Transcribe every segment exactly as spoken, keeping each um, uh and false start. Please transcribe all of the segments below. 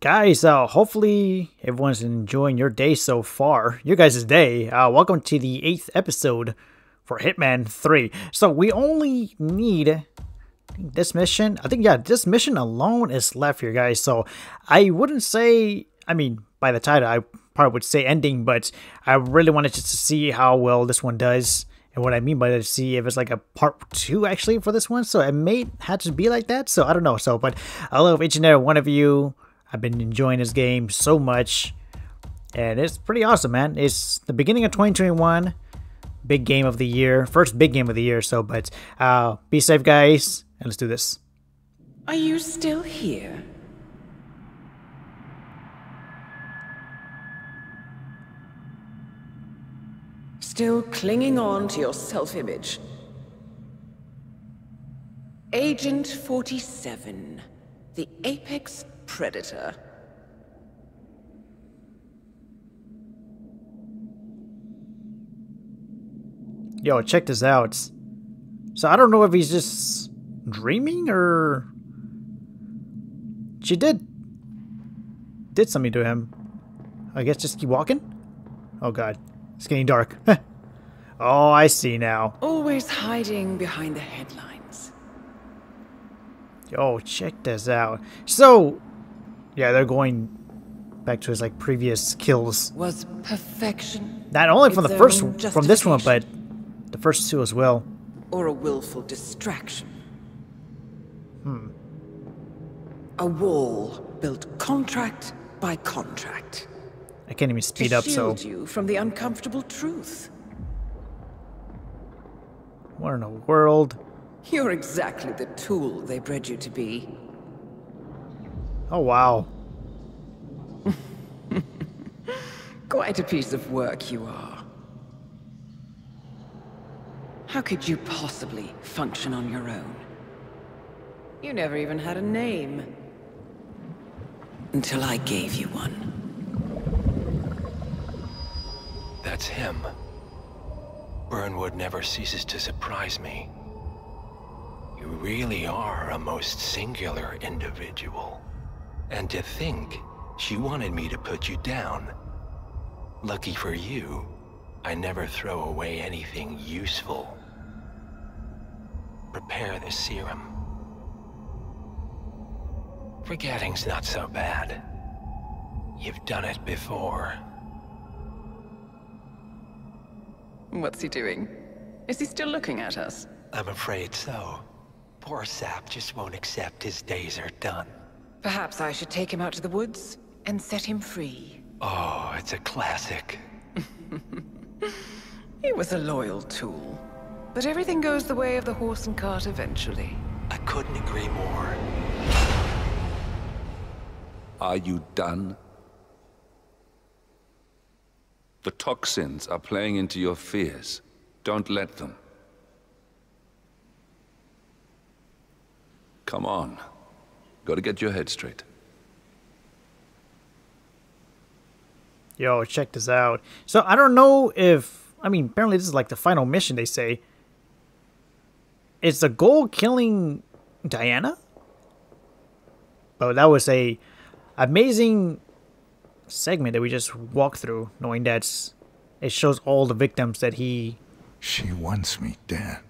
Guys, uh, hopefully everyone's enjoying your day so far. Your guys' day. Uh, welcome to the eighth episode for Hitman three. So we only need this mission. I think, yeah, this mission alone is left here, guys. So I wouldn't say, I mean, by the title, I probably would say ending, but I really wanted to see how well this one does. And what I mean by that is see if it's like a part two actually for this one. So it may have to be like that. So I don't know. So, but I love each and every one of you. I've been enjoying this game so much. And it's pretty awesome, man. It's the beginning of twenty twenty-one. Big game of the year. First big game of the year. So, but uh, be safe, guys. And let's do this. Are you still here? Still clinging on to your self-image. Agent forty-seven, the Apex Predator. Yo, check this out. So I don't know if he's just dreaming or... She did... Did something to him. I guess just keep walking? Oh god. It's getting dark. Oh, I see now. Always hiding behind the headlines. Yo, check this out. So, yeah, they're going back to his like previous kills. Was perfection. Not only from the first, from this one, but the first two as well. Or a willful distraction. Hmm. A wall built contract by contract. I can't even speed up, so... To shield you from the uncomfortable truth. What in the world? You're exactly the tool they bred you to be. Oh, wow. Quite a piece of work you are. How could you possibly function on your own? You never even had a name. Until I gave you one. That's him. Burnwood never ceases to surprise me. You really are a most singular individual. And to think, she wanted me to put you down. Lucky for you, I never throw away anything useful. Prepare the serum. Forgetting's not so bad. You've done it before. What's he doing? Is he still looking at us? I'm afraid so. Poor sap just won't accept his days are done. Perhaps I should take him out to the woods and set him free. Oh, it's a classic. He was a loyal tool. But everything goes the way of the horse and cart eventually. I couldn't agree more. Are you done? The toxins are playing into your fears. Don't let them. Come on. Gotta get your head straight. Yo, check this out. So I don't know if... I mean, apparently this is like the final mission, they say. Is the goal killing Diana? Oh, that was a amazing... segment that we just walked through, knowing that it shows all the victims that he... She wants me dead.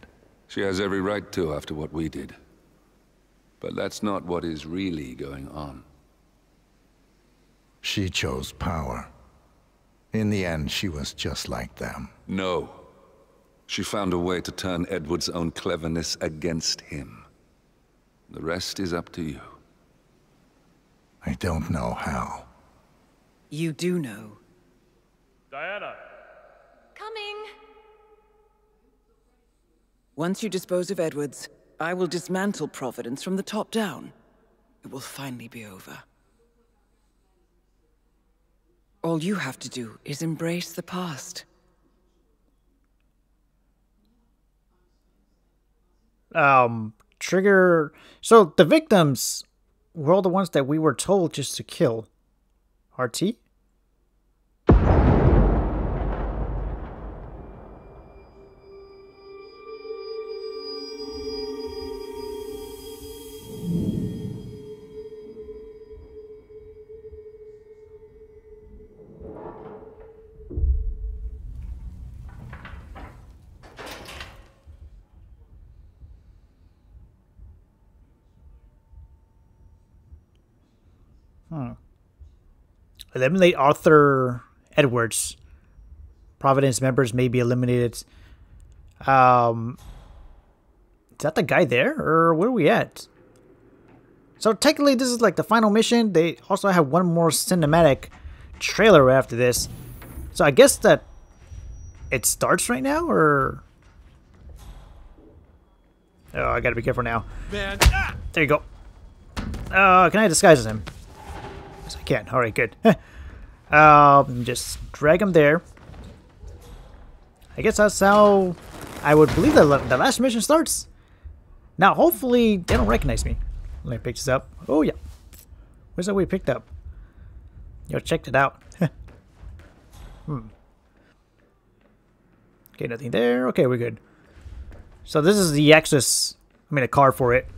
She has every right to after what we did. But that's not what is really going on. She chose power. In the end, she was just like them. No. She found a way to turn Edward's own cleverness against him. The rest is up to you. I don't know how. You do know. Diana! Coming! Once you dispose of Edwards, I will dismantle Providence from the top down. It will finally be over. All you have to do is embrace the past. Um, trigger... So, the victims were all the ones that we were told just to kill. R T? Hmm. Eliminate Arthur Edwards. Providence members may be eliminated. Um, is that the guy there? Or where are we at? So technically this is like the final mission. They also have one more cinematic trailer after this. So I guess that it starts right now, or... Oh, I gotta be careful now. Man. Ah, there you go. Uh, can I disguise him? Yes, I can. Alright, good. um, just drag him there. I guess that's how I would believe that the last mission starts. Now, hopefully, they don't recognize me. Let me pick this up. Oh, yeah. Where's that we picked up? Yo, checked it out. hmm. Okay, nothing there. Okay, we're good. So this is the access. I mean, a car for it.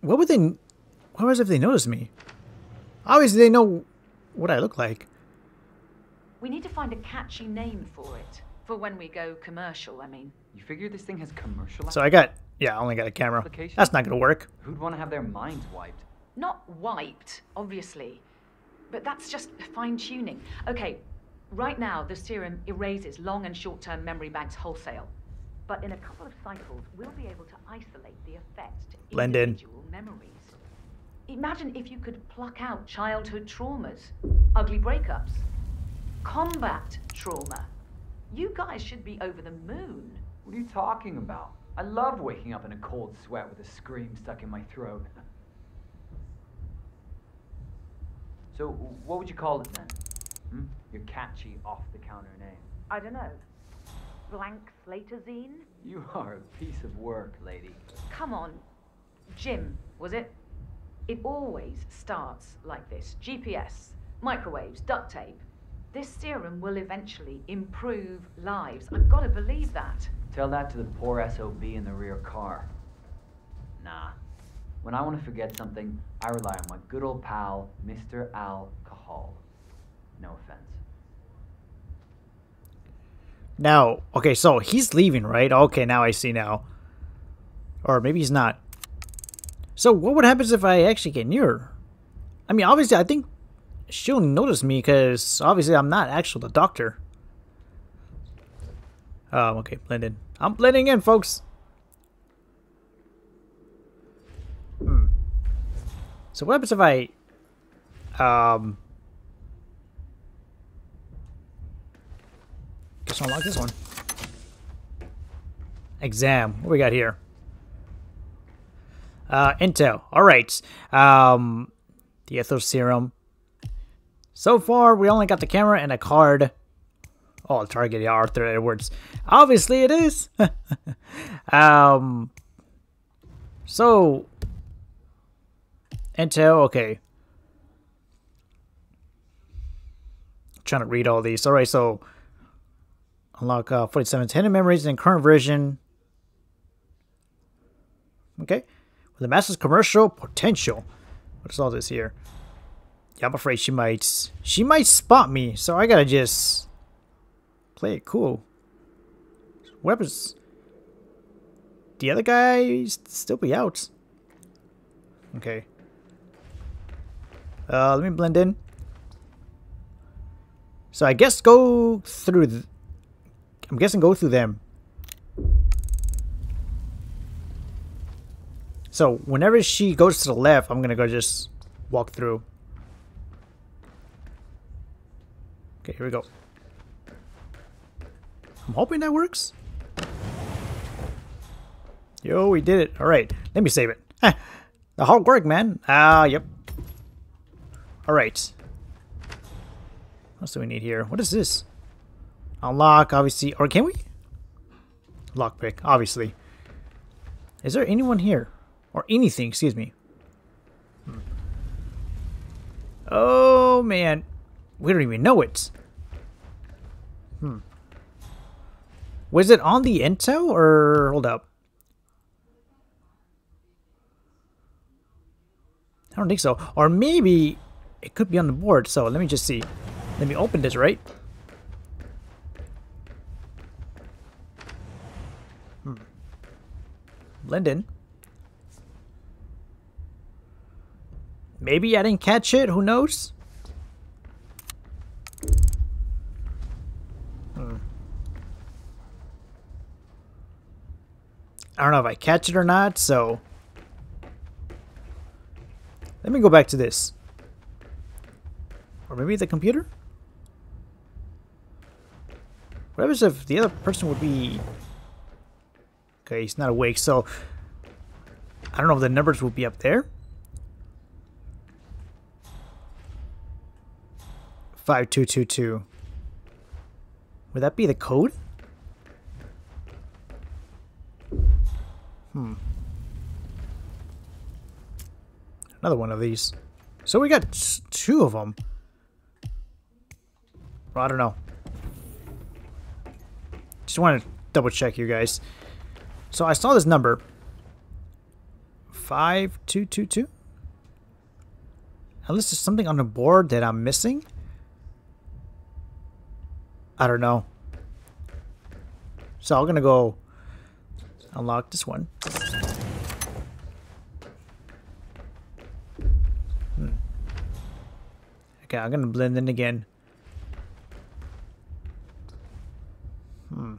What would they... What was it if they noticed me? Obviously, they know what I look like. We need to find a catchy name for it. For when we go commercial, I mean. You figure this thing has commercial... So I got... Yeah, I only got a camera. That's not gonna work. Who'd want to have their minds wiped? Not wiped, obviously. But that's just fine-tuning. Okay, right now the serum erases long and short-term memory banks wholesale. But in a couple of cycles, we'll be able to isolate the effect to Blend individual in. memories. Imagine if you could pluck out childhood traumas, ugly breakups, combat trauma. You guys should be over the moon. What are you talking about? I love waking up in a cold sweat with a scream stuck in my throat. So, what would you call it then? Hmm? Your catchy, off-the-counter name. I don't know. Blank Slaterzine? You are a piece of work, lady. Come on. Jim, was it? It always starts like this. G P S, microwaves, duct tape. This serum will eventually improve lives. I've got to believe that. Tell that to the poor S O B in the rear car. Nah. When I want to forget something, I rely on my good old pal, Mister Alcohol. No offense. Now, okay, so he's leaving, right? Okay, now I see now. Or maybe he's not. So what would happen if I actually get near her? I mean, obviously, I think she'll notice me because obviously I'm not actually the doctor. Um, okay, blend in. I'm blending in, folks. So what happens if I, um, guess I'll unlock this one. Exam. What we got here? Uh, intel. All right. Um, the Aether serum. So far, we only got the camera and a card. Oh, target Arthur Edwards. Obviously, it is. um. So. Intel, okay. I'm trying to read all these. Alright, so unlock uh, forty-seven's hidden memories in current version. Okay. With the master's commercial potential. What's all this here? Yeah, I'm afraid she might she might spot me, so I gotta just play it cool. Weapons. The other guy still be out. Okay. Uh, let me blend in. So I guess go through... Th I'm guessing go through them. So whenever she goes to the left, I'm going to go just walk through. Okay, here we go. I'm hoping that works. Yo, we did it. Alright, let me save it. Huh. The hard work, man. Ah, uh, yep. Alright. What else do we need here? What is this? Unlock, obviously. Or can we? Lockpick, obviously. Is there anyone here? Or anything, excuse me. Hmm. Oh, man. We don't even know it. Hmm. Was it on the intel? Or... Hold up. I don't think so. Or maybe... It could be on the board, so let me just see. Let me open this, right? Hmm. Blend in. Maybe I didn't catch it, who knows? Hmm. I don't know if I catch it or not, so... Let me go back to this. Or maybe the computer? What happens if the other person would be... Okay, he's not awake, so... I don't know if the numbers will be up there. five two two two. Would that be the code? Hmm. Another one of these. So we got two of them. Well, I don't know. Just want to double check you guys. So I saw this number. five two two two? Unless there's something on the board that I'm missing? I don't know. So I'm gonna go unlock this one. Hmm. Okay, I'm gonna blend in again. Hmm.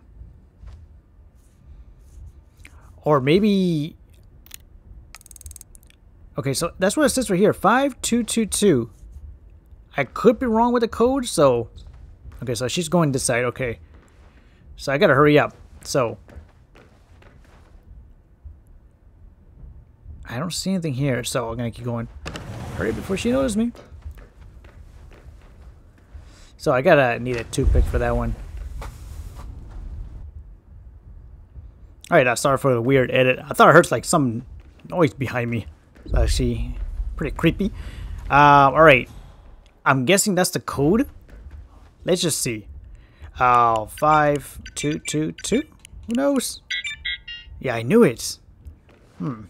Or maybe... Okay, so that's what it says right here, five two two two. I could be wrong with the code, so... Okay, so she's going this side, okay. So I gotta hurry up, so... I don't see anything here, so I'm gonna keep going. Hurry before she notices me. So I gotta need a toothpick for that one. Alright, I'm sorry for the weird edit. I thought I heard like some noise behind me. It's actually pretty creepy. Uh, Alright. I'm guessing that's the code. Let's just see. Uh, five two two two? Who knows? Yeah, I knew it. Hmm.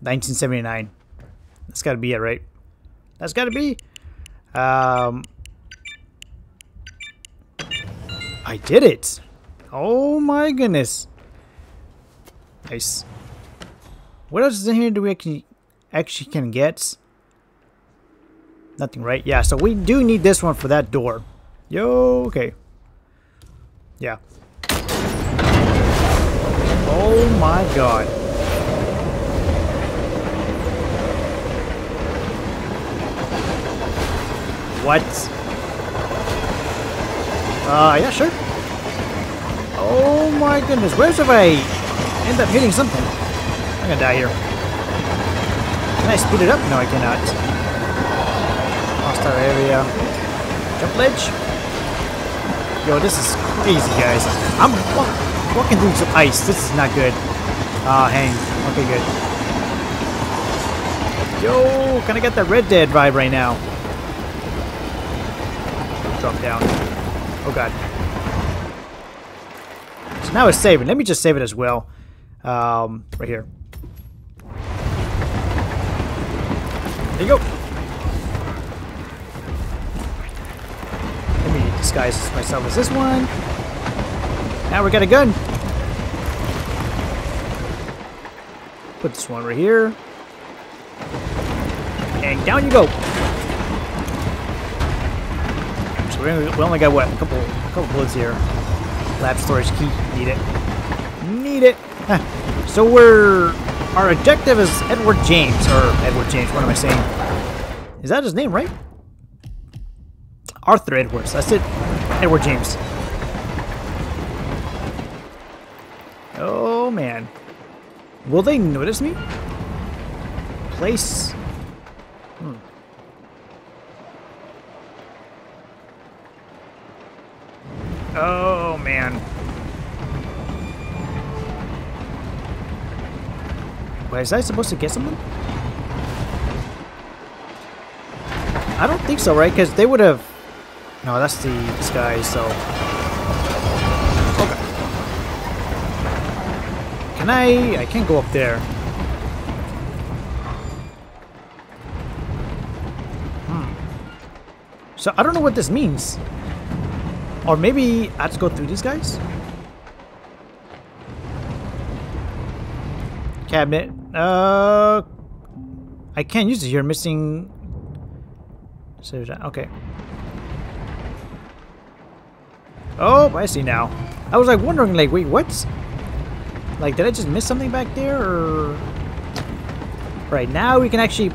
nineteen seventy-nine. That's gotta be it, right? That's gotta be. Um, I did it. Oh my goodness. Nice. What else is in here do we actually, actually can get? Nothing, right? Yeah, so we do need this one for that door. Yo, okay. Yeah. Oh my god. What? Uh, yeah, sure. Oh my goodness. Where's if I end up hitting something? I'm gonna die here. Can I speed it up? No, I cannot. Hostile area. Jump ledge. Yo, this is crazy, guys. I'm walk walking through some ice. This is not good. Ah, uh, hang. Okay, good. Yo, can I get that Red Dead vibe right now? Drop down. Oh, God. So now it's saving. Let me just save it as well. Um, right here. There you go. Let me disguise myself as this one. Now we got a gun. Put this one right here. And down you go. So we only, we only got what? A couple, a couple bullets here. Lab storage key. Need it. Need it. Huh. So we're... Our objective is Edward James, or Edward James, what am I saying? Is that his name, right? Arthur Edwards, that's it. Edward James. Oh, man. Will they notice me? Place. Hmm. Oh, man. Wait, is I supposed to get someone? I don't think so, right? Because they would have... No, that's the disguise, so... Okay. Can I... I can't go up there. Hmm. So, I don't know what this means. Or maybe I have to go through these guys? Cabinet. Uh, I can't use it. You're missing. Save that. Okay. Oh, I see now. I was like wondering, like, wait, what? Like, did I just miss something back there? Or right now we can actually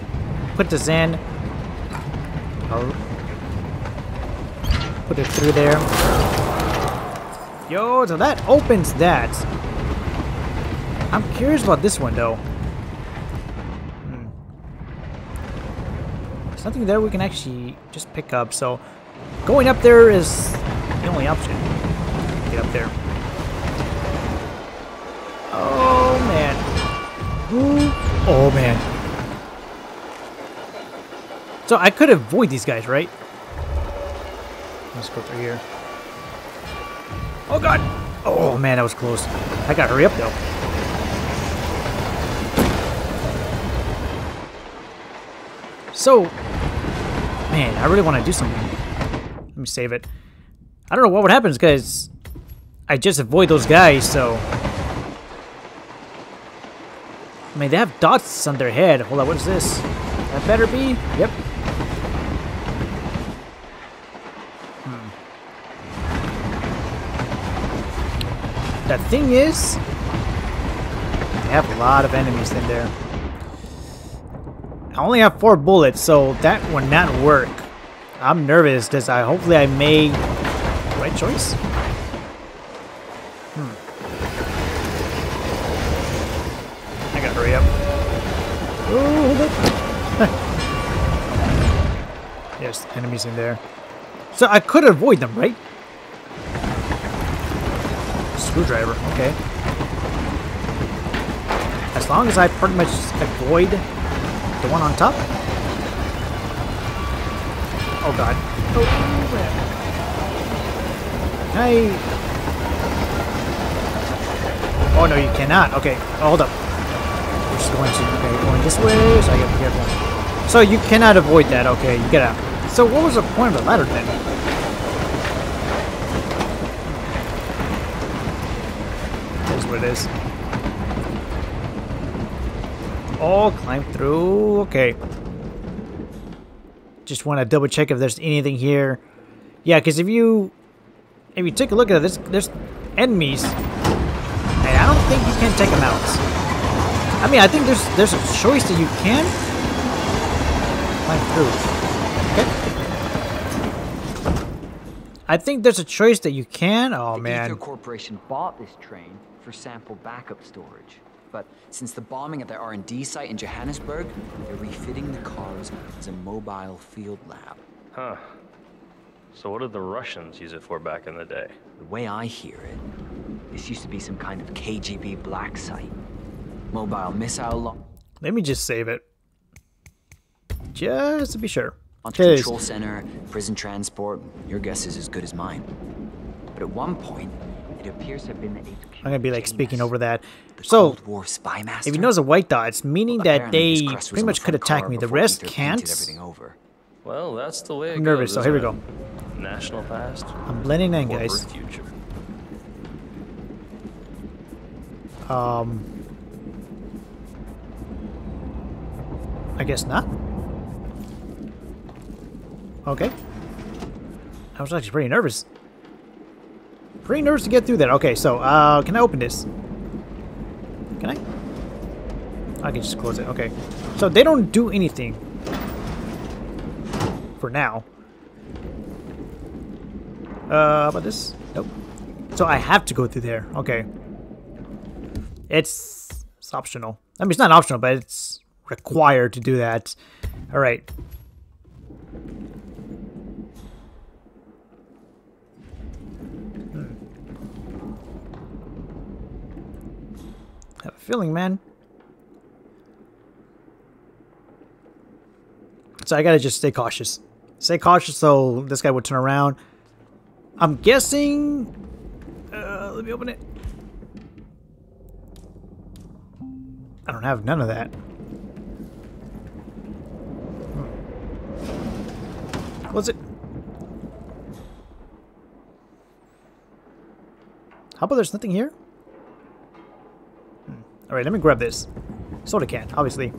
put this in. Oh. Put it through there. Yo, so that opens that. I'm curious about this one though. Hmm. There's nothing there we can actually just pick up, so going up there is the only option. Get up there. Oh man. Ooh. Oh man. So I could avoid these guys, right? Let's go through here. Oh god! Oh man, that was close. I gotta hurry up though. So, man, I really want to do something. Let me save it. I don't know what would happen because I just avoid those guys, so. I mean, they have dots on their head. Hold on, what is this? That better be? Yep. The thing is, they have a lot of enemies in there. I only have four bullets, so that would not work. I'm nervous because I hopefully I made the right choice. Hmm. I gotta hurry up. Ooh, hold up. There's enemies in there, so I could avoid them, right? Screwdriver, okay. As long as I pretty much avoid the one on top. Oh god. Oh man. Hey. Oh no, you cannot. Okay, oh, hold up. We're just going to okay, going this way, so I gotta be careful. So you cannot avoid that, okay, you gotta. So what was the point of the ladder then? It is. Oh, climb through. Okay. Just want to double check if there's anything here. Yeah, because if you if you take a look at this, there's enemies, and I don't think you can take them out. I mean, I think there's there's a choice that you can climb through. Okay. I think there's a choice that you can. Oh man. The Aether Corporation bought this train for sample backup storage, but since the bombing at their R and D site in Johannesburg, they're refitting the cars as a mobile field lab. Huh. So what did the Russians use it for back in the day? The way I hear it, this used to be some kind of K G B black site. Mobile missile launch. Let me just save it. Just to be sure. Control center, prison transport, your guess is as good as mine. But at one point, it appears to have been the I'm gonna be like speaking over that. So, if you notice a white dot, it's meaning that they pretty much could attack me. The rest can't. Well, that's the way. I'm nervous, so here we go. National past. I'm blending in, guys. Um, I guess not. Okay. I was actually pretty nervous. Pretty nervous to get through that. Okay, so uh, can I open this? Can I? I can just close it. Okay. So they don't do anything for now. Uh, about this? Nope. So I have to go through there. Okay. It's, it's optional. I mean, it's not optional, but it's required to do that. All right. I have a feeling, man. So I gotta just stay cautious. Stay cautious so this guy would turn around. I'm guessing. Uh, let me open it. I don't have none of that. Hmm. Close it. How about there's nothing here? Alright, let me grab this. Soda can, obviously.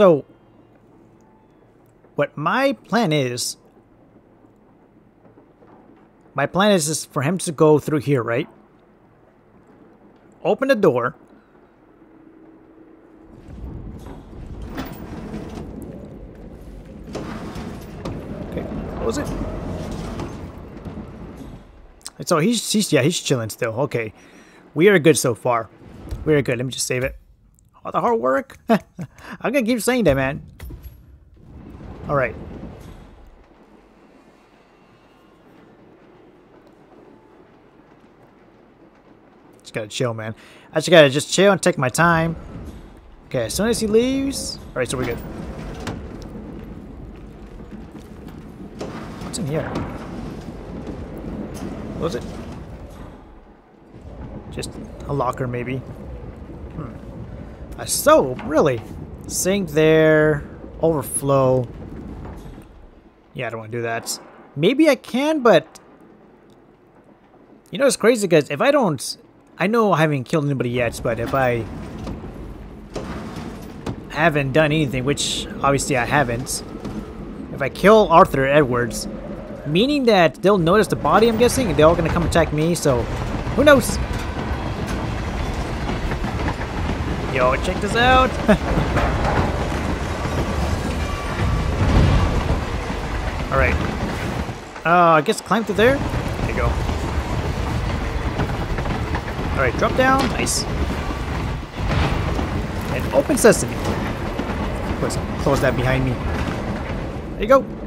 So, what my plan is, my plan is, is for him to go through here, right? Open the door. Okay, close it. And so he's, he's, yeah, he's chilling still. Okay, we are good so far. We are good. Let me just save it. All the hard work. I'm gonna keep saying that, man. All right. Just gotta chill, man. I just gotta just chill and take my time. Okay, as soon as he leaves. All right, so we're good. What's in here? Close it. Just a locker, maybe. Hmm. A soap, really? Sink there. Overflow. Yeah, I don't want to do that. Maybe I can, but you know it's crazy because if I don't, I know I haven't killed anybody yet, but if I haven't done anything, which obviously I haven't, if I kill Arthur Edwards, meaning that they'll notice the body, I'm guessing, and they're all gonna come attack me. So who knows? Yo, check this out. All right. Uh, I guess climb through there. There you go. All right, drop down. Nice. And open sesame. Close that behind me. There you go.